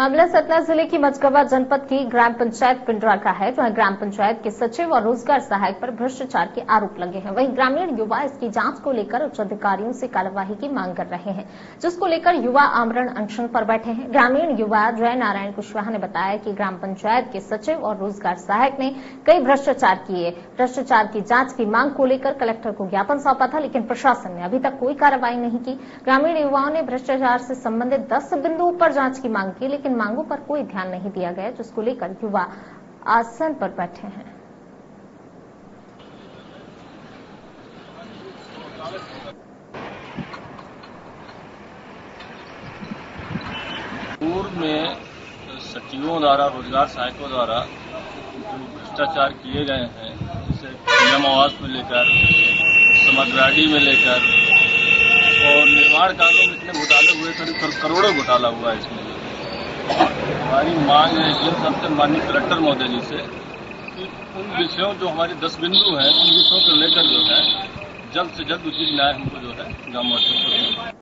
मामला सतना जिले की मचकवा जनपद की ग्राम पंचायत पिंडौर का है, जहां ग्राम पंचायत के सचिव और रोजगार सहायक पर भ्रष्टाचार के आरोप लगे हैं। वहीं ग्रामीण युवा इसकी जांच को लेकर उच्च अधिकारियों से कार्यवाही की मांग कर रहे हैं, जिसको लेकर युवा आमरण अनशन पर बैठे हैं। ग्रामीण युवा जय नारायण कुशवाहा ने बताया कि ग्राम पंचायत के सचिव और रोजगार सहायक ने कई भ्रष्टाचार किए। भ्रष्टाचार की जांच की मांग को लेकर कलेक्टर को ज्ञापन सौंपा था, लेकिन प्रशासन ने अभी तक कोई कार्रवाई नहीं की। ग्रामीण युवाओं ने भ्रष्टाचार से संबंधित 10 बिंदुओं पर जांच की मांग की, इन मांगों पर कोई ध्यान नहीं दिया गया, जिसको लेकर युवा आसन पर बैठे हैं। पूर्व में सचिवों द्वारा, रोजगार सहायकों द्वारा जो भ्रष्टाचार किए गए हैं, जैसे नियम आवास में लेकर, समग्राडी में लेकर और निर्माण कार्यों में इतने घोटाले हुए, करीब करोड़ों घोटाला हुआ है। इसमें हमारी मांग है कि सबसे माननीय कलेक्टर महोदय जी से कि उन विषयों, जो हमारे 10 बिंदु हैं, उन विषयों को लेकर जो है जल्द से जल्द उचित न्याय हमको जो है गाँव में।